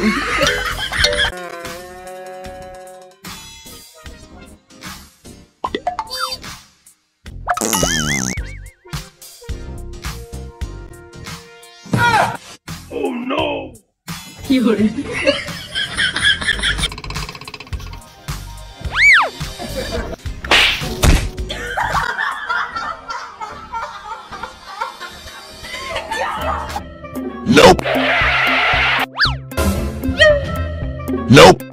kitchen. Oh no! You're nope. Nope.